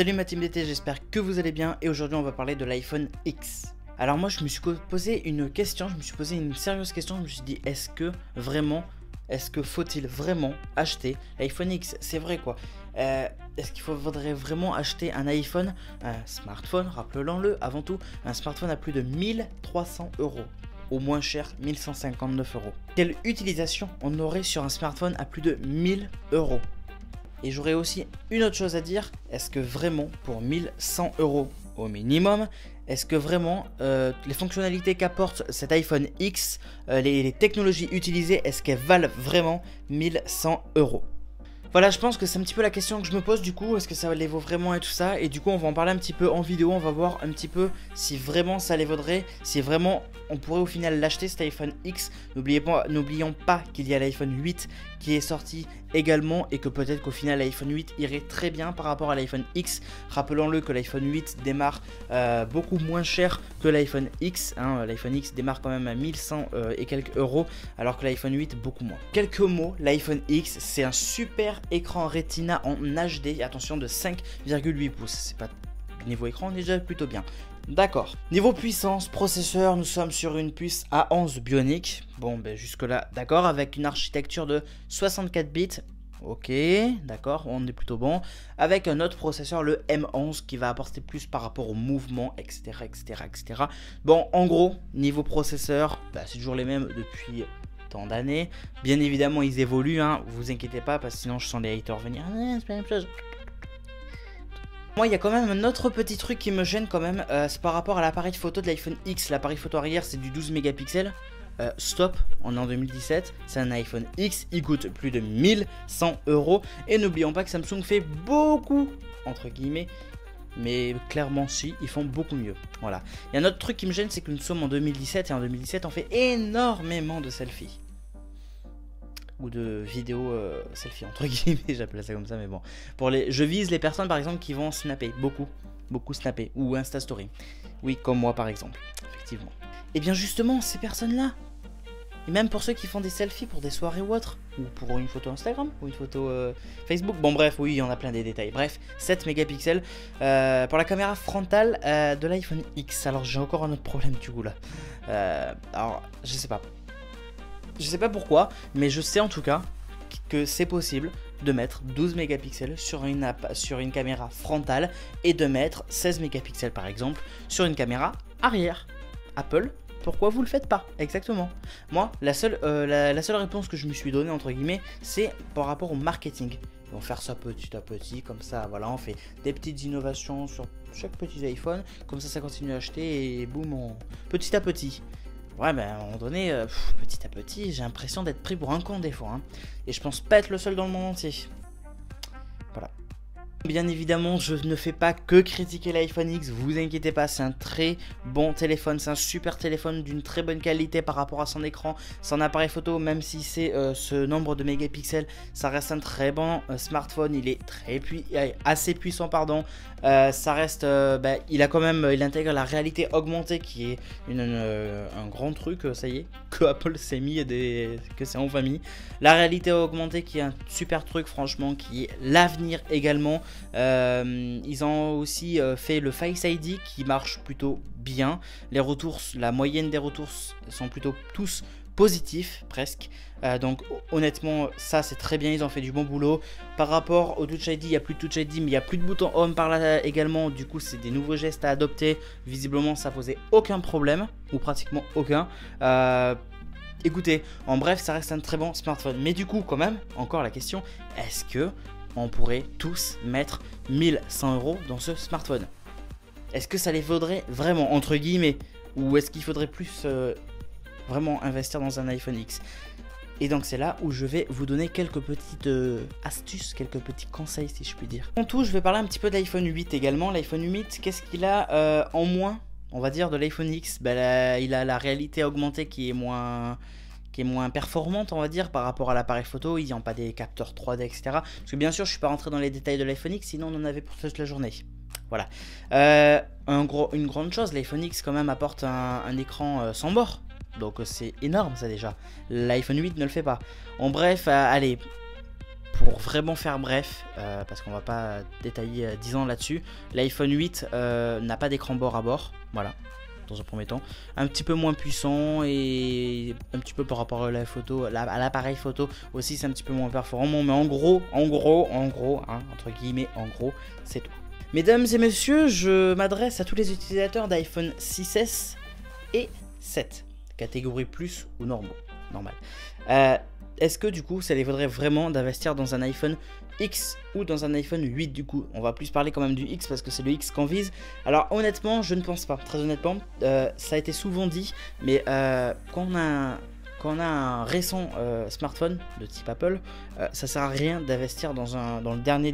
Salut ma team d'été, j'espère que vous allez bien et aujourd'hui on va parler de l'iPhone X. Alors moi je me suis posé une question, je me suis dit est-ce que faut-il vraiment acheter l'iPhone X? C'est vrai quoi. Est-ce qu'il faudrait vraiment acheter un iPhone, un smartphone, rappelons-le avant tout, un smartphone à plus de 1300 €, au moins cher 1159 €. Quelle utilisation on aurait sur un smartphone à plus de 1000 €? Et j'aurais aussi une autre chose à dire, est-ce que vraiment pour 1100 € au minimum, est-ce que vraiment les fonctionnalités qu'apporte cet iPhone X, les technologies utilisées, est-ce qu'elles valent vraiment 1100 €? Voilà, je pense que c'est un petit peu la question que je me pose du coup, est-ce que ça les vaut vraiment et tout ça, et du coup on va en parler un petit peu en vidéo, on va voir un petit peu si vraiment ça les vaudrait, si vraiment on pourrait au final l'acheter cet iPhone X. N'oublions pas qu'il y a l'iPhone 8 qui est sorti également et que peut-être qu'au final l'iPhone 8 irait très bien par rapport à l'iPhone X. Rappelons-le que l'iPhone 8 démarre beaucoup moins cher que l'iPhone X, hein. L'iPhone X démarre quand même à 1100 et quelques euros alors que l'iPhone 8 beaucoup moins. Quelques mots, l'iPhone X c'est un super écran Retina en HD, attention, de 5,8 pouces, c'est pas... niveau écran on est déjà plutôt bien, d'accord. Niveau puissance, processeur, nous sommes sur une puce A11 Bionic, bon ben jusque là d'accord, avec une architecture de 64 bits, ok, d'accord, on est plutôt bon, avec un autre processeur, le M11, qui va apporter plus par rapport au mouvement, etc, etc, etc. Bon, en gros, niveau processeur, ben, c'est toujours les mêmes depuis... tant d'années, bien évidemment ils évoluent, hein, vous inquiétez pas parce que sinon je sens les haters venir, c'est pas la même chose. Moi il y a quand même un autre petit truc qui me gêne quand même, c'est par rapport à l'appareil photo de l'iPhone X, l'appareil photo arrière c'est du 12 mégapixels, stop, on est en 2017, c'est un iPhone X, il coûte plus de 1100 € et n'oublions pas que Samsung fait beaucoup, entre guillemets, mais clairement si, ils font beaucoup mieux. Voilà. Il y a un autre truc qui me gêne, c'est que nous sommes en 2017 et en 2017 on fait énormément de selfies. Ou de vidéos selfies entre guillemets, j'appelle ça comme ça mais bon. Pour les... Je vise les personnes par exemple qui vont snapper, beaucoup snapper ou Insta Story. Oui, comme moi par exemple, effectivement. Et bien justement, ces personnes-là, et même pour ceux qui font des selfies pour des soirées ou autre, ou pour une photo Instagram, ou une photo Facebook, bon bref, oui, il y en a plein des détails. Bref, 7 mégapixels pour la caméra frontale de l'iPhone X. Alors j'ai encore un autre problème du coup là. Alors, je sais pas pourquoi, mais je sais en tout cas que c'est possible de mettre 12 mégapixels sur une caméra frontale et de mettre 16 mégapixels par exemple sur une caméra arrière. Apple, pourquoi vous le faites pas? Exactement. Moi, la seule réponse que je me suis donnée, entre guillemets, c'est par rapport au marketing. Ils vont faire ça petit à petit, comme ça, voilà, on fait des petites innovations sur chaque petit iPhone, comme ça, ça continue à acheter et boum, petit à petit. Ouais, ben, à un moment donné, petit à petit, j'ai l'impression d'être pris pour un con des fois, hein. Et je pense pas être le seul dans le monde entier. Voilà. Bien évidemment, je ne fais pas que critiquer l'iPhone X, vous inquiétez pas, c'est un très bon téléphone, c'est un super téléphone d'une très bonne qualité par rapport à son écran, son appareil photo, même si c'est ce nombre de mégapixels, ça reste un très bon smartphone, il est assez puissant, pardon. Ça reste, il intègre la réalité augmentée qui est un grand truc, ça y est, que Apple s'est mis, que c'est en famille. La réalité augmentée qui est un super truc, franchement, qui est l'avenir également. Ils ont aussi fait le Face ID qui marche plutôt bien. Les retours, la moyenne des retours sont plutôt tous positifs, presque. Donc honnêtement, ça c'est très bien, ils ont fait du bon boulot. Par rapport au Touch ID, il n'y a plus de Touch ID, mais il n'y a plus de bouton Home par là également. Du coup, c'est des nouveaux gestes à adopter. Visiblement, ça posait aucun problème, ou pratiquement aucun. Écoutez, en bref, ça reste un très bon smartphone. Mais du coup, quand même, encore la question, est-ce que on pourrait tous mettre 1100 € dans ce smartphone? Est-ce que ça les vaudrait vraiment, entre guillemets? Ou est-ce qu'il faudrait plus vraiment investir dans un iPhone X? Et donc c'est là où je vais vous donner quelques petites astuces, quelques petits conseils si je puis dire. En tout, je vais parler un petit peu de l'iPhone 8 également. L'iPhone 8, qu'est-ce qu'il a en moins, on va dire, de l'iPhone X? Ben, il a la réalité augmentée qui est moins performante, on va dire, par rapport à l'appareil photo. Ils n'ont pas des capteurs 3D, etc. Parce que bien sûr, je ne suis pas rentré dans les détails de l'iPhone X, sinon on en avait pour toute la journée. Voilà. Une grande chose, l'iPhone X quand même apporte un écran sans bord. Donc c'est énorme ça déjà. L'iPhone 8 ne le fait pas. En bref, allez, pour vraiment faire bref, parce qu'on va pas détailler 10 ans là-dessus, l'iPhone 8 n'a pas d'écran bord à bord, voilà, dans un premier temps, un petit peu moins puissant et un petit peu par rapport à la photo, à l'appareil photo aussi c'est un petit peu moins performant, mais en gros, hein, entre guillemets, en gros, c'est tout. Mesdames et messieurs, je m'adresse à tous les utilisateurs d'iPhone 6s et 7, catégorie plus ou normaux, normal. Est-ce que du coup ça les vaudrait vraiment d'investir dans un iPhone X ou dans un iPhone 8 du coup? On va plus parler quand même du X parce que c'est le X qu'on vise. Alors honnêtement, je ne pense pas, très honnêtement, ça a été souvent dit, mais quand on a un récent smartphone de type Apple, ça sert à rien d'investir dans le dernier,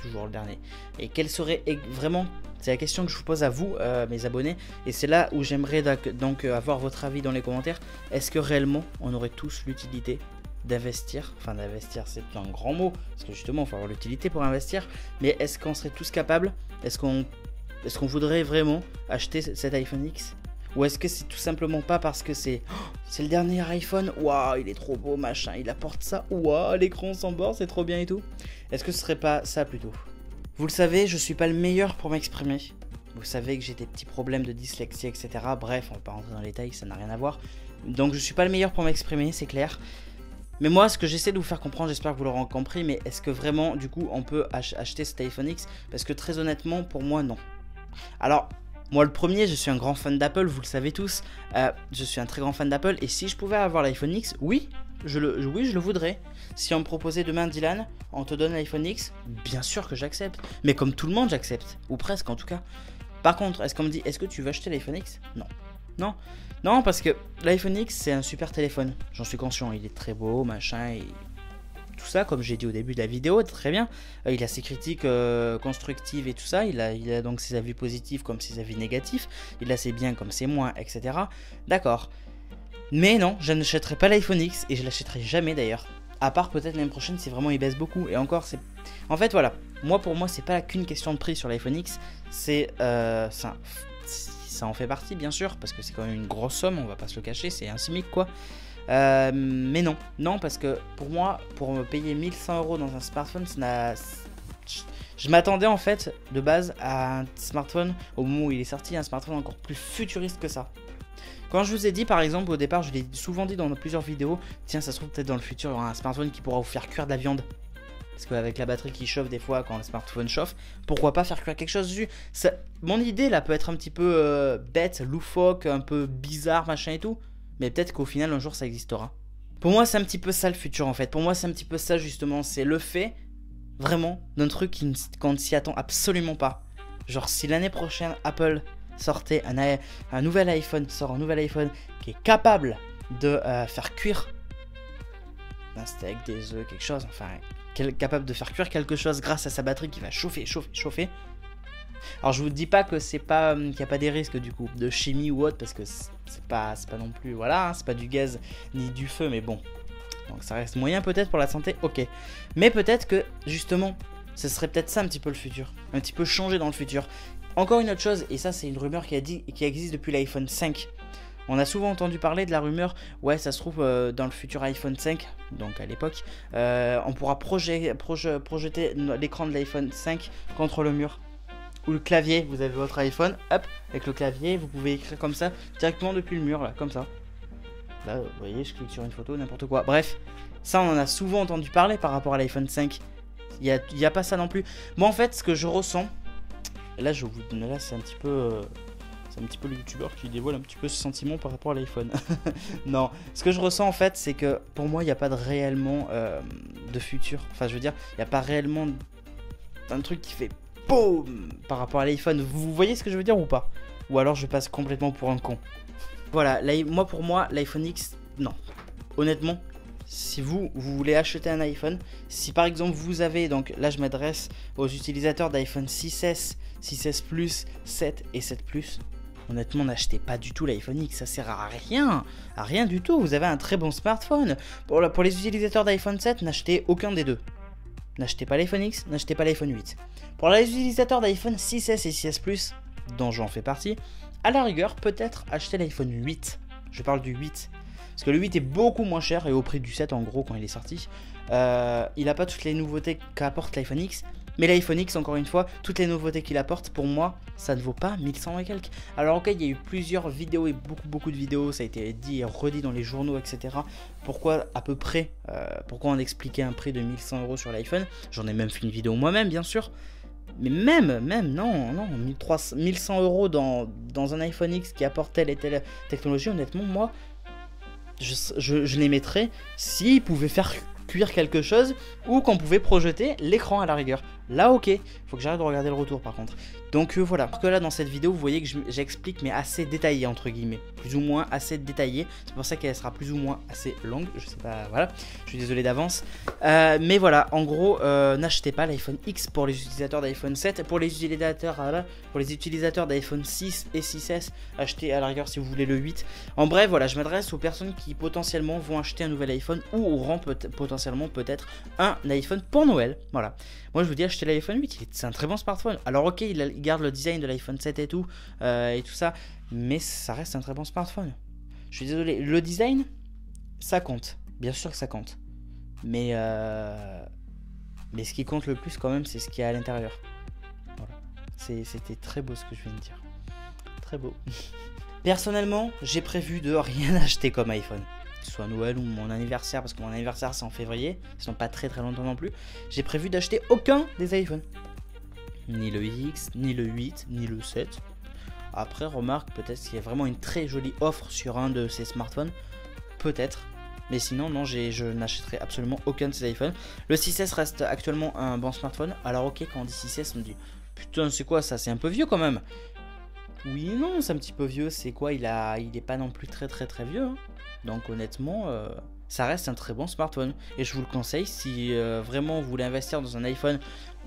toujours le dernier. Et quel serait vraiment, c'est la question que je vous pose à vous, mes abonnés, et c'est là où j'aimerais donc avoir votre avis dans les commentaires. Est-ce que réellement on aurait tous l'utilité d'investir, enfin d'investir c'est un grand mot, parce que justement il faut avoir l'utilité pour investir, mais est-ce qu'on serait tous capables, est-ce qu'on voudrait vraiment acheter cet iPhone X? Ou est-ce que c'est tout simplement pas parce que c'est le dernier iPhone, waouh il est trop beau machin, il apporte ça, waouh l'écran sans bord c'est trop bien et tout? Est-ce que ce serait pas ça plutôt? Vous le savez, je suis pas le meilleur pour m'exprimer. Vous savez que j'ai des petits problèmes de dyslexie, etc. Bref, on va pas rentrer dans les détails, ça n'a rien à voir. Donc je suis pas le meilleur pour m'exprimer, c'est clair. Mais moi, ce que j'essaie de vous faire comprendre, j'espère que vous l'aurez compris, mais est-ce que vraiment, du coup, on peut acheter cet iPhone X? Parce que très honnêtement, pour moi, non. Alors, moi le premier, je suis un grand fan d'Apple, vous le savez tous. Je suis un très grand fan d'Apple, et si je pouvais avoir l'iPhone X, oui, je le voudrais. Si on me proposait demain, Dylan, on te donne l'iPhone X, bien sûr que j'accepte. Mais comme tout le monde, j'accepte, ou presque en tout cas. Par contre, est-ce qu'on me dit, est-ce que tu veux acheter l'iPhone X? Non. Non, non, parce que l'iPhone X c'est un super téléphone, j'en suis conscient, il est très beau, machin, et tout ça, comme j'ai dit au début de la vidéo, très bien, il a ses critiques constructives et tout ça, il a donc ses avis positifs comme ses avis négatifs, il a ses biens comme ses moins, etc. D'accord, mais non, je n'achèterai pas l'iPhone X, et je l'achèterai jamais d'ailleurs, à part peut-être l'année prochaine si vraiment il baisse beaucoup, et encore c'est... En fait voilà, moi pour moi c'est pas qu'une question de prix sur l'iPhone X, c'est... Ça en fait partie bien sûr, parce que c'est quand même une grosse somme, on va pas se le cacher, c'est un SMIC quoi. Mais non, non, parce que pour moi, pour me payer 1100 € dans un smartphone, je m'attendais en fait de base à un smartphone, au moment où il est sorti, un smartphone encore plus futuriste que ça. Quand je vous ai dit par exemple au départ, je l'ai souvent dit dans plusieurs vidéos, tiens ça se trouve peut-être dans le futur, il y aura un smartphone qui pourra vous faire cuire de la viande. Parce qu'avec la batterie qui chauffe des fois quand le smartphone chauffe, pourquoi pas faire cuire quelque chose dessus? Ça, mon idée là peut être un petit peu bête, loufoque, un peu bizarre, machin et tout. Mais peut-être qu'au final un jour ça existera. Pour moi c'est un petit peu ça le futur en fait. Pour moi c'est un petit peu ça justement, c'est le fait vraiment d'un truc qu'on ne s'y attend absolument pas. Genre si l'année prochaine Apple sortait sort un nouvel iPhone qui est capable de faire cuire. C'était avec des œufs, quelque chose, enfin... capable de faire cuire quelque chose grâce à sa batterie qui va chauffer. Alors je vous dis pas que c'est pas qu'il n'y a pas des risques du coup de chimie ou autre, parce que c'est pas non plus voilà, hein, c'est pas du gaz ni du feu, mais bon, donc ça reste moyen peut-être pour la santé, ok. Mais peut-être que justement ce serait peut-être ça un petit peu le futur, un petit peu changé dans le futur. Encore une autre chose, et ça c'est une rumeur qui existe depuis l'iPhone 5. On a souvent entendu parler de la rumeur, ouais ça se trouve dans le futur iPhone 5, donc à l'époque, on pourra projeter l'écran de l'iPhone 5 contre le mur. Ou le clavier, vous avez votre iPhone, hop, avec le clavier, vous pouvez écrire comme ça, directement depuis le mur, là, comme ça. Là, vous voyez, je clique sur une photo, n'importe quoi. Bref, ça on en a souvent entendu parler par rapport à l'iPhone 5. Il n'y a pas ça non plus. Moi en fait, ce que je ressens, là je vous donne, là c'est un petit peu... C'est un petit peu le youtubeur qui dévoile un petit peu ce sentiment par rapport à l'iPhone. Non, ce que je ressens en fait, c'est que pour moi, il n'y a pas de réellement de futur. Enfin, je veux dire, il n'y a pas réellement un truc qui fait boum par rapport à l'iPhone. Vous voyez ce que je veux dire ou pas? Ou alors je passe complètement pour un con. Voilà, moi pour moi, l'iPhone X, non. Honnêtement, si vous voulez acheter un iPhone, si par exemple vous avez, donc là je m'adresse aux utilisateurs d'iPhone 6s, 6s Plus, 7 et 7 Plus. Honnêtement, n'achetez pas du tout l'iPhone X, ça sert à rien du tout, vous avez un très bon smartphone. Pour les utilisateurs d'iPhone 7, n'achetez aucun des deux. N'achetez pas l'iPhone X, n'achetez pas l'iPhone 8. Pour les utilisateurs d'iPhone 6S et 6S Plus, dont j'en fais partie, à la rigueur, peut-être achetez l'iPhone 8. Je parle du 8. Parce que le 8 est beaucoup moins cher et au prix du 7 en gros quand il est sorti. Il n'a pas toutes les nouveautés qu'apporte l'iPhone X. Mais l'iPhone X, encore une fois, toutes les nouveautés qu'il apporte, pour moi, ça ne vaut pas 1100 et quelques. Alors ok, il y a eu plusieurs vidéos et beaucoup de vidéos, ça a été dit et redit dans les journaux, etc. Pourquoi à peu près, pourquoi on expliquait un prix de 1100 € sur l'iPhone? J'en ai même fait une vidéo moi-même, bien sûr. Mais non, 1100 € dans un iPhone X qui apporte telle et telle technologie, honnêtement, moi, je les mettrais s'ils pouvaient faire cuire quelque chose ou qu'on pouvait projeter l'écran à la rigueur. Là ok, faut que j'arrête de regarder le retour par contre. Donc voilà, parce que là dans cette vidéo vous voyez que j'explique mais assez détaillé entre guillemets, plus ou moins assez détaillé, c'est pour ça qu'elle sera plus ou moins assez longue, je sais pas, voilà, je suis désolé d'avance. Mais voilà, en gros, n'achetez pas l'iPhone X pour les utilisateurs d'iPhone 7, pour les utilisateurs d'iPhone 6 et 6s, achetez à la rigueur si vous voulez le 8. En bref, voilà, je m'adresse aux personnes qui potentiellement vont acheter un nouvel iPhone ou auront potentiellement peut-être un iPhone pour Noël, voilà. Moi je vous dis achetez l'iPhone 8, c'est un très bon smartphone. Alors ok, il garde le design de l'iPhone 7 et tout ça, mais ça reste un très bon smartphone. Je suis désolé, le design, ça compte, bien sûr que ça compte. Mais ce qui compte le plus quand même, c'est ce qu'il y a à l'intérieur. Voilà. C'était très beau ce que je viens de dire. Très beau. Personnellement, j'ai prévu de rien acheter comme iPhone. Que ce soit Noël ou mon anniversaire, parce que mon anniversaire c'est en février, sinon pas très longtemps non plus, j'ai prévu d'acheter aucun des iPhones. Ni le X, ni le 8, ni le 7. Après, remarque, peut-être qu'il y a vraiment une très jolie offre sur un de ces smartphones, peut-être. Mais sinon, non, je n'achèterai absolument aucun de ces iPhones. Le 6S reste actuellement un bon smartphone. Alors ok, quand on dit 6S, on me dit, putain c'est quoi ça, c'est un peu vieux quand même. Oui, non, c'est un petit peu vieux, c'est quoi, il est pas non plus très vieux, hein. Donc honnêtement, ça reste un très bon smartphone. Et je vous le conseille si vraiment vous voulez investir dans un iPhone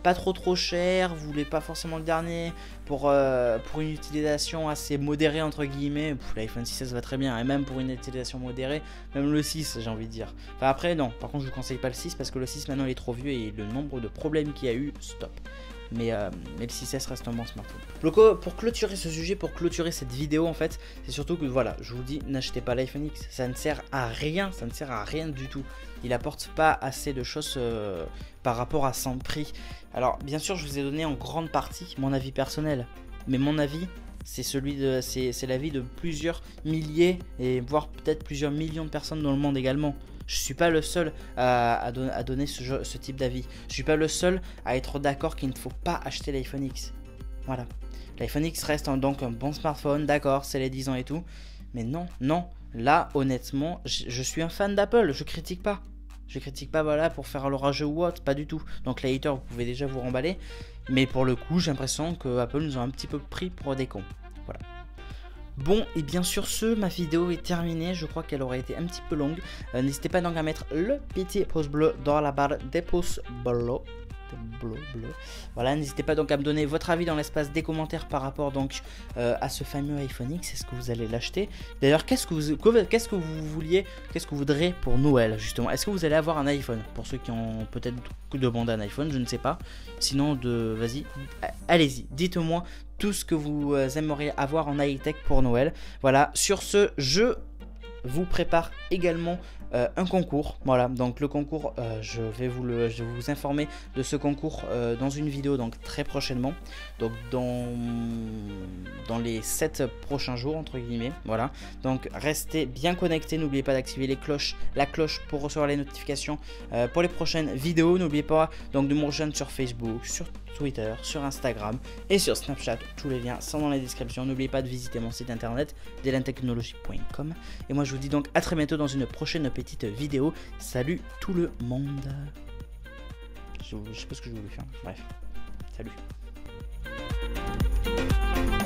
pas trop cher, vous voulez pas forcément le dernier, pour une utilisation assez modérée entre guillemets, l'iPhone 6s va très bien, et même pour une utilisation modérée, même le 6 j'ai envie de dire. Enfin après non, par contre je vous conseille pas le 6 parce que le 6 maintenant il est trop vieux et le nombre de problèmes qu'il y a eu, stop. Mais le 6S reste un bon smartphone. Donc pour clôturer ce sujet, pour clôturer cette vidéo en fait, c'est surtout que voilà, je vous dis n'achetez pas l'iPhone X, ça ne sert à rien, ça ne sert à rien du tout. Il apporte pas assez de choses par rapport à son prix. Alors bien sûr je vous ai donné en grande partie mon avis personnel, mais mon avis c'est l'avis de plusieurs milliers et voire peut-être plusieurs millions de personnes dans le monde également. Je suis pas le seul à donner ce type d'avis. Je suis pas le seul à être d'accord qu'il ne faut pas acheter l'iPhone X. Voilà. L'iPhone X reste donc un bon smartphone, d'accord, c'est les 10 ans et tout. Mais non. Là, honnêtement, je suis un fan d'Apple, je critique pas. Je critique pas, voilà, pour faire l'orage ou autre, pas du tout. Donc les haters, vous pouvez déjà vous remballer. Mais pour le coup, j'ai l'impression que Apple nous a un petit peu pris pour des cons. Voilà. Bon, et bien sur ce, ma vidéo est terminée, je crois qu'elle aurait été un petit peu longue. N'hésitez pas donc à mettre le petit pouce bleu dans la barre des pouces bleus. Voilà, n'hésitez pas donc à me donner votre avis dans l'espace des commentaires par rapport donc à ce fameux iPhone X. Est-ce que vous allez l'acheter? D'ailleurs, qu'est-ce que vous voudrez pour Noël justement? Est-ce que vous allez avoir un iPhone? Pour ceux qui ont peut-être demandé un iPhone, je ne sais pas. Sinon, vas-y, allez-y, dites-moi tout ce que vous aimeriez avoir en high-tech pour Noël. Voilà, sur ce, je vous prépare également un concours, voilà, donc le concours je vais vous informer de ce concours dans une vidéo donc très prochainement, donc dans les 7 prochains jours entre guillemets, voilà, donc restez bien connectés, n'oubliez pas d'activer la cloche pour recevoir les notifications pour les prochaines vidéos, n'oubliez pas donc de me rejoindre sur Facebook, sur Twitter, sur Instagram et sur Snapchat, tous les liens sont dans la description, n'oubliez pas de visiter mon site internet dylantechnologie.com et moi je vous dis donc à très bientôt dans une prochaine petite vidéo. Salut tout le monde. Je sais pas ce que je voulais faire, bref, salut.